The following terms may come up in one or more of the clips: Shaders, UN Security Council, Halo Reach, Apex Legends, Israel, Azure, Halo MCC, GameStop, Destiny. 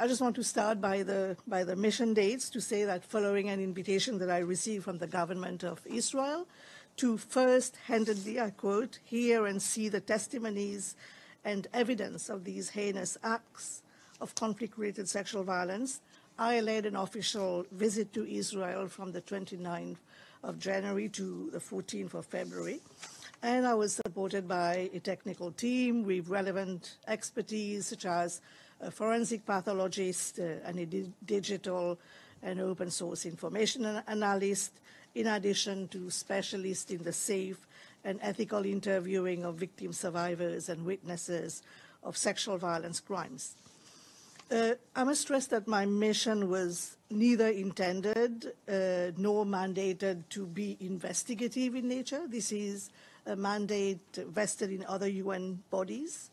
I just want to start by the mission dates to say that following an invitation that I received from the government of Israel to first-handedly, I quote, hear and see the testimonies and evidence of these heinous acts of conflict-related sexual violence, I led an official visit to Israel from the 29th of January to the 14th of February. And I was supported by a technical team with relevant expertise such as a forensic pathologist, and a digital and open source information analyst, in addition to specialists in the safe and ethical interviewing of victim survivors and witnesses of sexual violence crimes. I must stress that my mission was neither intended nor mandated to be investigative in nature. This is a mandate vested in other UN bodies.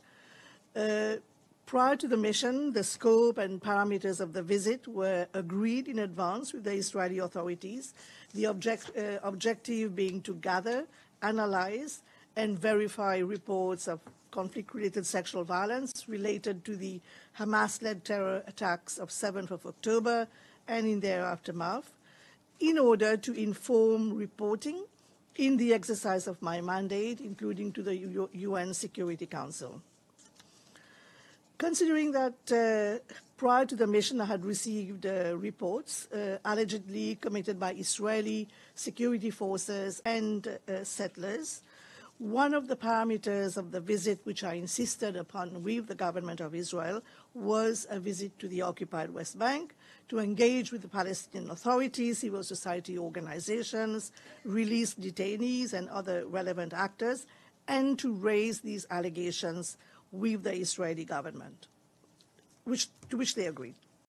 Prior to the mission, the scope and parameters of the visit were agreed in advance with the Israeli authorities, the objective being to gather, analyze, and verify reports of conflict-related sexual violence related to the Hamas-led terror attacks of 7th of October and in their aftermath, in order to inform reporting in the exercise of my mandate, including to the UN Security Council. Considering that prior to the mission I had received reports allegedly committed by Israeli security forces and settlers, one of the parameters of the visit which I insisted upon with the government of Israel was a visit to the occupied West Bank to engage with the Palestinian authorities, civil society organizations, release detainees and other relevant actors, and to raise these allegations with the Israeli government, to which they agreed.